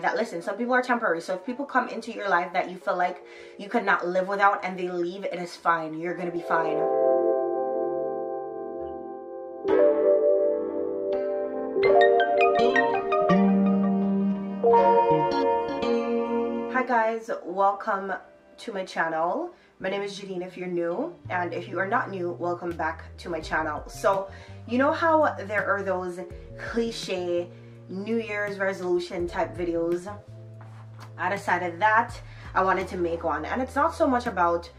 that listen, some people are temporary. So if people come into your life that you feel like you could not live without and they leave, it is fine. You're going to be fine. Hi guys, welcome to my channel. My name is Jadine if you're new, and if you are not new, welcome back to my channel. So you know how there are those cliche New Year's resolution type videos? I decided that I wanted to make one, and it's not so much about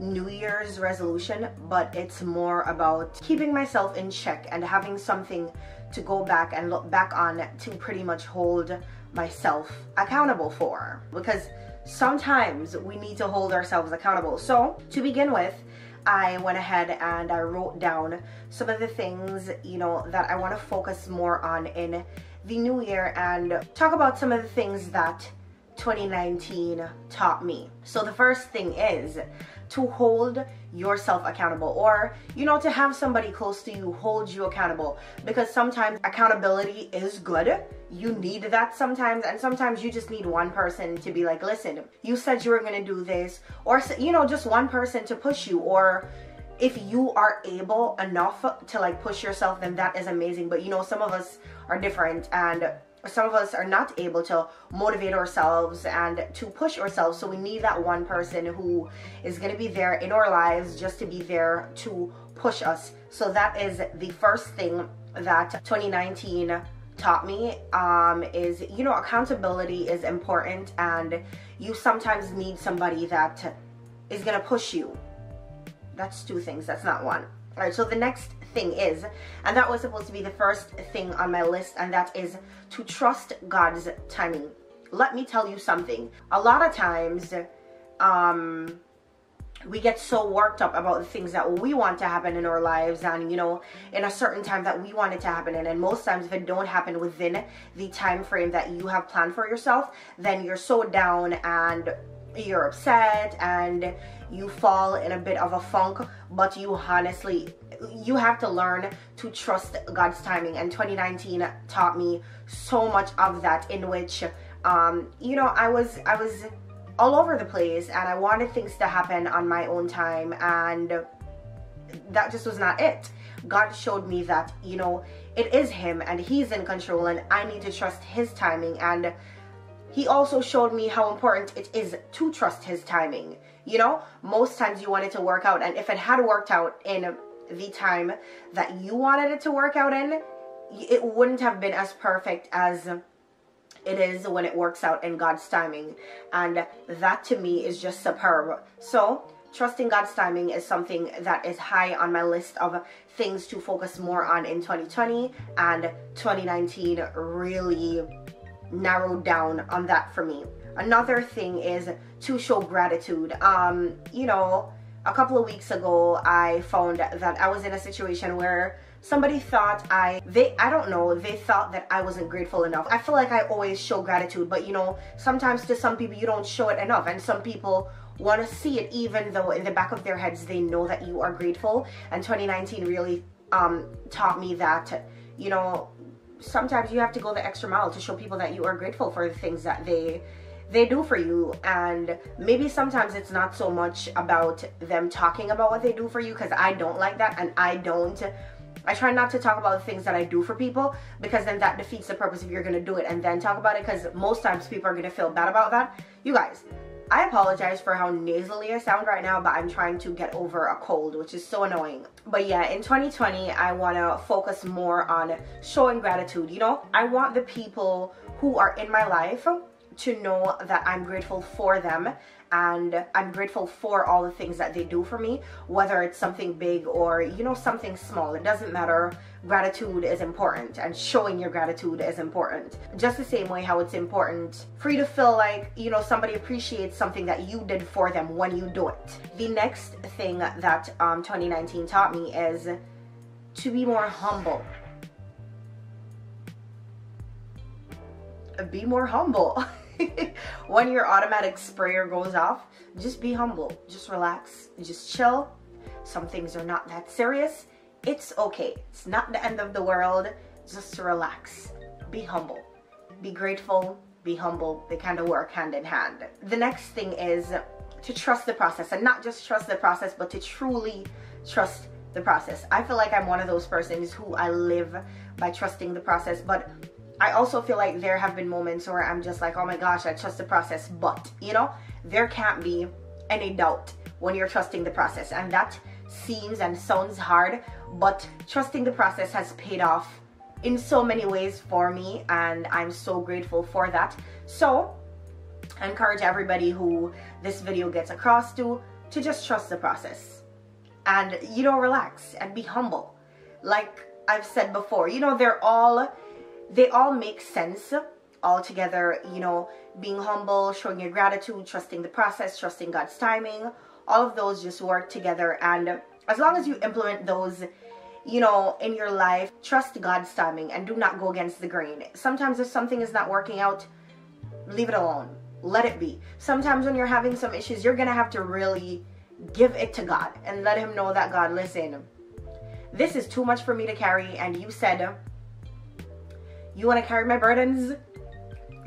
New Year's resolution, but it's more about keeping myself in check and having something to go back and look back on to pretty much hold myself accountable for, because sometimes we need to hold ourselves accountable. So to begin with, I went ahead and I wrote down some of the things, you know, that I want to focus more on in the new year and talk about some of the things that 2019 taught me. So the first thing is to hold yourself accountable, or you know, to have somebody close to you hold you accountable, because sometimes accountability is good. You need that sometimes, and sometimes you just need one person to be like, listen, you said you were gonna do this, or you know, just one person to push you. Or if you are able enough to like push yourself, then that is amazing. But you know, some of us are different, and some of us are not able to motivate ourselves and to push ourselves, so we need that one person who is going to be there in our lives, just to be there to push us. So that is the first thing that 2019 taught me, is, you know, accountability is important, and you sometimes need somebody that is going to push you. That's two things, that's not one. All right, so the next thing is, and that was supposed to be the first thing on my list, and that is to trust God's timing. Let me tell you something. A lot of times we get so worked up about the things that we want to happen in our lives, and you know, in a certain time that we want it to happen in, and most times if it don't happen within the time frame that you have planned for yourself, then you're so down and you're upset and you fall in a bit of a funk. But you honestly, you have to learn to trust God's timing, and 2019 taught me so much of that, in which you know, I was all over the place and I wanted things to happen on my own time, and that just was not it. God showed me that, you know, it is Him and He's in control, and I need to trust His timing. And He also showed me how important it is to trust His timing. You know, most times you want it to work out, and if it had worked out in the time that you wanted it to work out in, it wouldn't have been as perfect as it is when it works out in God's timing. And that to me is just superb. So trusting God's timing is something that is high on my list of things to focus more on in 2020, and 2019 really narrowed down on that for me. Another thing is to show gratitude. You know, a couple of weeks ago, I found that I was in a situation where somebody thought they thought that I wasn't grateful enough. I feel like I always show gratitude, but you know, sometimes to some people you don't show it enough, and some people want to see it, even though in the back of their heads they know that you are grateful. And 2019 really taught me that, you know, sometimes you have to go the extra mile to show people that you are grateful for the things that they do for you. And maybe sometimes it's not so much about them talking about what they do for you, because I don't like that, and I try not to talk about the things that I do for people, because then that defeats the purpose if you're going to do it and then talk about it, because most times people are going to feel bad about that. You guys, I apologize for how nasally I sound right now, but I'm trying to get over a cold, which is so annoying. But yeah, in 2020, I want to focus more on showing gratitude. You know, I want the people who are in my life to know that I'm grateful for them, and I'm grateful for all the things that they do for me, whether it's something big or, you know, something small. It doesn't matter. Gratitude is important, and showing your gratitude is important. Just the same way how it's important for you to feel like, you know, somebody appreciates something that you did for them when you do it. The next thing that 2019 taught me is to be more humble. Be more humble. When your automatic sprayer goes off, just be humble, just relax, just chill. Some things are not that serious. It's okay. It's not the end of the world. Just relax, be humble, be grateful, be humble, they kind of work hand in hand. The next thing is to trust the process, and not just trust the process, but to truly trust the process. I feel like I'm one of those persons who I live by trusting the process, but I also feel like there have been moments where I'm just like, oh my gosh, I trust the process, but you know, there can't be any doubt when you're trusting the process. And that seems and sounds hard, but trusting the process has paid off in so many ways for me, and I'm so grateful for that. So I encourage everybody who this video gets across to just trust the process, and you know, relax and be humble. Like I've said before, you know, they all make sense all together, you know, being humble, showing your gratitude, trusting the process, trusting God's timing, all of those just work together. And as long as you implement those, you know, in your life, trust God's timing and do not go against the grain. Sometimes if something is not working out, leave it alone. Let it be. Sometimes when you're having some issues, you're going to have to really give it to God and let him know that, God, listen, this is too much for me to carry. And you said, you want to carry my burdens?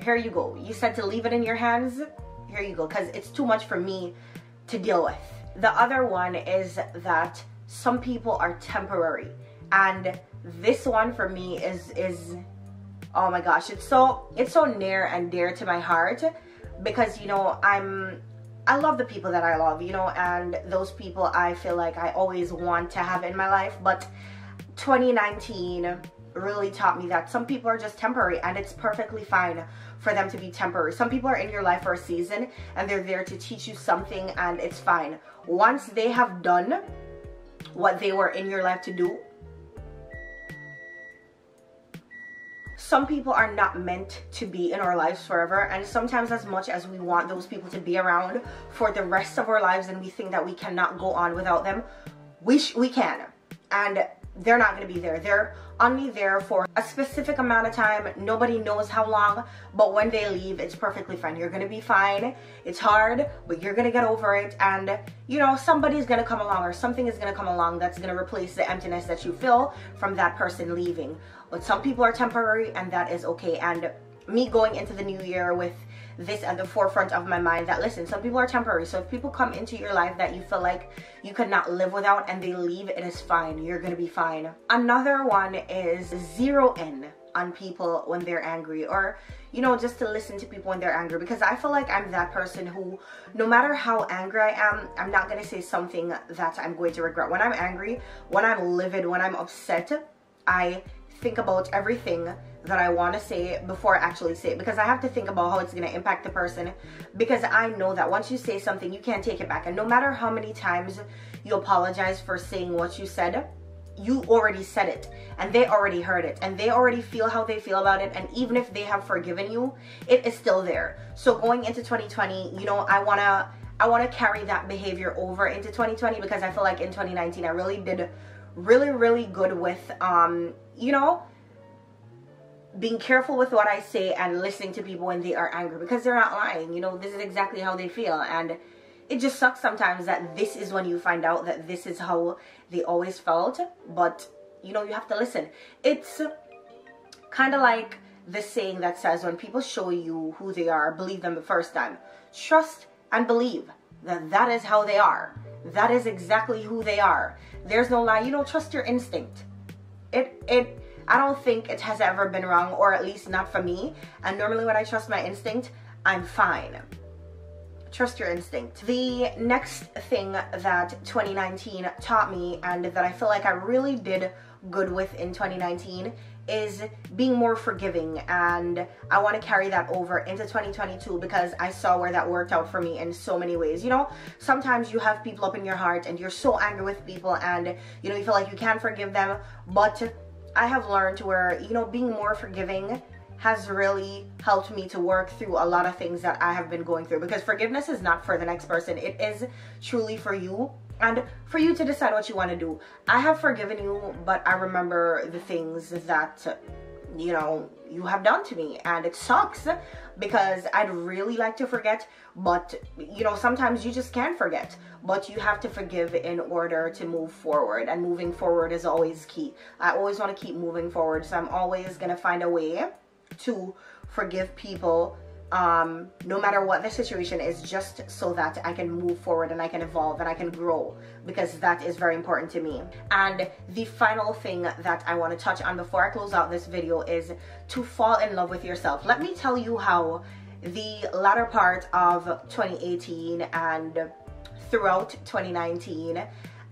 Here you go. You said to leave it in your hands. Here you go, because it's too much for me to deal with. The other one is that some people are temporary, and this one for me is oh my gosh, it's so near and dear to my heart, because you know, I love the people that I love, you know, and those people I feel like I always want to have in my life. But 2019 really taught me that some people are just temporary, and it's perfectly fine for them to be temporary. Some people are in your life for a season, and they're there to teach you something, and it's fine. Once they have done what they were in your life to do, some people are not meant to be in our lives forever. And sometimes, as much as we want those people to be around for the rest of our lives, and we think that we cannot go on without them, we can, and they're not going to be there. They're only there for a specific amount of time. Nobody knows how long, but when they leave, it's perfectly fine. You're going to be fine. It's hard, but you're going to get over it. And you know, somebody's going to come along, or something is going to come along that's going to replace the emptiness that you feel from that person leaving. But some people are temporary, and that is okay. And me going into the new year with this at the forefront of my mind, that listen, some people are temporary. So if people come into your life that you feel like you could not live without, and they leave, it is fine. You're gonna be fine. Another one is zero in on people when they're angry, or you know, just to listen to people when they're angry, because I feel like I'm that person who, no matter how angry I am, I'm not gonna say something that I'm going to regret. When I'm angry, when I'm livid, when I'm upset, I think about everything that I want to say before I actually say it, because I have to think about how it's going to impact the person, because I know that once you say something, you can't take it back. And no matter how many times you apologize for saying what you said, you already said it, and they already heard it, and they already feel how they feel about it. And even if they have forgiven you, it is still there. So going into 2020, you know, I want to carry that behavior over into 2020, because I feel like in 2019 I really did really good with you know, being careful with what I say and listening to people when they are angry, because they're not lying. You know, this is exactly how they feel, and it just sucks sometimes that this is when you find out that this is how they always felt. But you know, you have to listen. It's kind of like the saying that says, when people show you who they are, believe them the first time. Trust and believe that is how they are. That is exactly who they are. There's no lie. You know, trust your instinct. I don't think it has ever been wrong, or at least not for me. And normally when I trust my instinct, I'm fine. Trust your instinct. The next thing that 2019 taught me, and that I feel like I really did good with in 2019, is being more forgiving. And I want to carry that over into 2022, because I saw where that worked out for me in so many ways. You know, sometimes you have people up in your heart, and you're so angry with people, and you know, you feel like you can't forgive them. But I have learned where, you know, being more forgiving has really helped me to work through a lot of things that I have been going through, because forgiveness is not for the next person. It is truly for you, and for you to decide what you want to do. I have forgiven you, but I remember the things that, you know, you have done to me, and it sucks, because I'd really like to forget, but you know, sometimes you just can't forget. But you have to forgive in order to move forward, and moving forward is always key. I always want to keep moving forward, so I'm always going to find a way to forgive people no matter what the situation is, just so that I can move forward and I can evolve and I can grow, because that is very important to me. And the final thing that I want to touch on before I close out this video is to fall in love with yourself. Let me tell you how the latter part of 2018 and throughout 2019,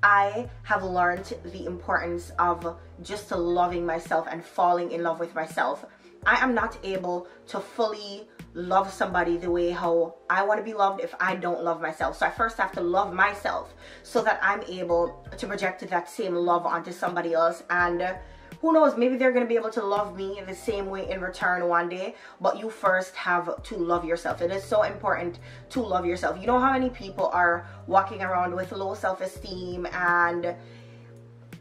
I have learned the importance of just loving myself and falling in love with myself. I am not able to fully love somebody the way how I want to be loved if I don't love myself. So I first have to love myself so that I'm able to project that same love onto somebody else. And who knows, maybe they're going to be able to love me the same way in return one day, but you first have to love yourself. It is so important to love yourself. You know how many people are walking around with low self-esteem and,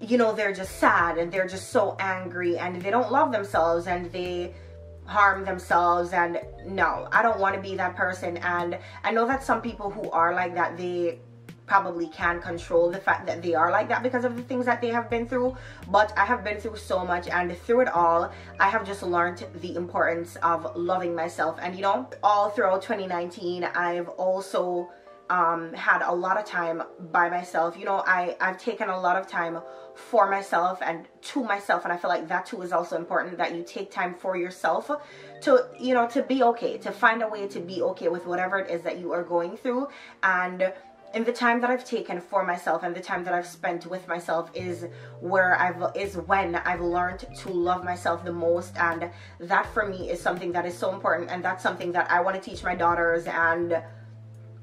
you know, they're just sad and they're just so angry and they don't love themselves and they harm themselves. And no, I don't want to be that person. And I know that some people who are like that, they probably can control the fact that they are like that because of the things that they have been through, but I have been through so much, and through it all I have just learned the importance of loving myself. And you know, all throughout 2019 I've also had a lot of time by myself. You know, I've taken a lot of time for myself and to myself, and I feel like that too is also important, that you take time for yourself to, you know, to be okay, to find a way to be okay with whatever it is that you are going through. And in the time that I've taken for myself and the time that I've spent with myself is when I've learned to love myself the most. And that for me is something that is so important, and that's something that I want to teach my daughters and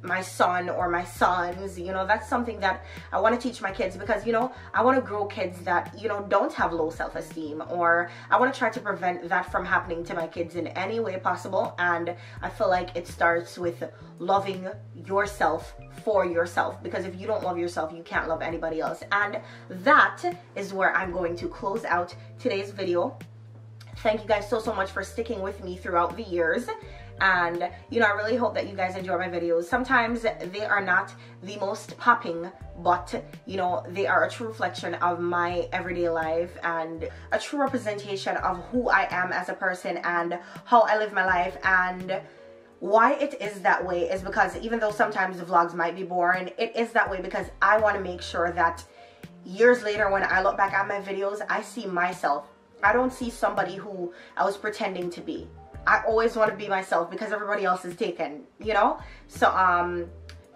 my son or my sons. You know, that's something that I want to teach my kids, because, you know, I want to grow kids that, you know, don't have low self-esteem, or I want to try to prevent that from happening to my kids in any way possible. And I feel like it starts with loving yourself for yourself, because if you don't love yourself, you can't love anybody else. And that is where I'm going to close out today's video. Thank you guys so much for sticking with me throughout the years. And, you know, I really hope that you guys enjoy my videos. Sometimes they are not the most popping, but, you know, they are a true reflection of my everyday life and a true representation of who I am as a person and how I live my life. And why it is that way is because, even though sometimes the vlogs might be boring, it is that way because I want to make sure that years later, when I look back at my videos, I see myself. I don't see somebody who I was pretending to be. I always want to be myself because everybody else is taken, you know? So,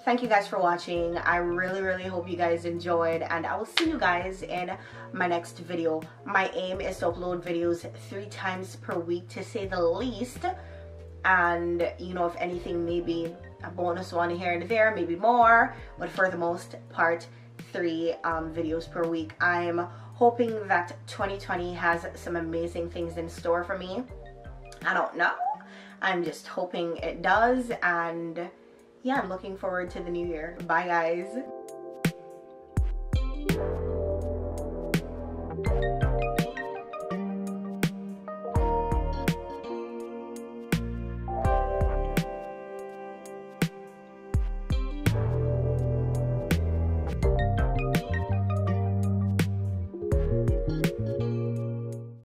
thank you guys for watching. I really hope you guys enjoyed, and I will see you guys in my next video. My aim is to upload videos 3 times per week, to say the least. And, you know, if anything, maybe a bonus one here and there, maybe more. But for the most part, 3 videos per week. I'm hoping that 2020 has some amazing things in store for me. I don't know. I'm just hoping it does. And yeah, I'm looking forward to the new year. Bye guys.